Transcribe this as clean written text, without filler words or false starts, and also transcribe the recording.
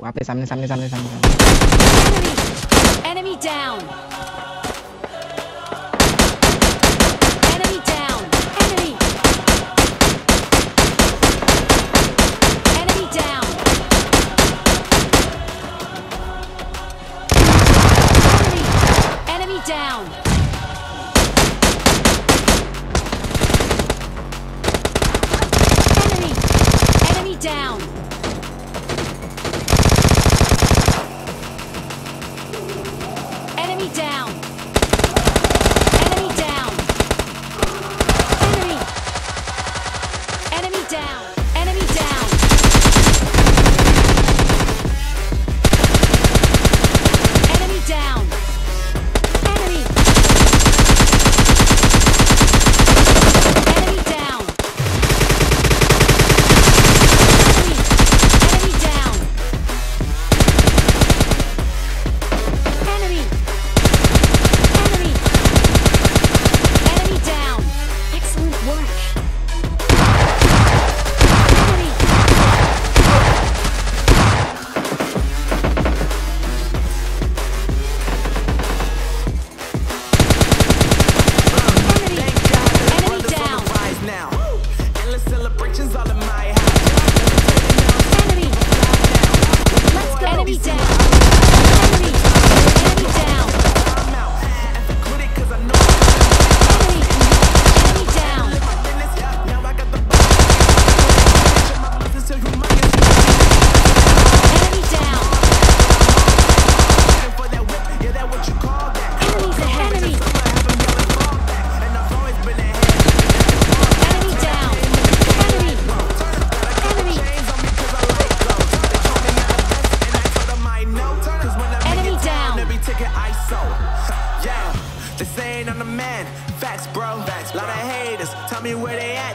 वहाँ पे सामने सामने सामने सामने enemy down This ain't on the man, facts bro, facts, lot of haters, tell me where they at.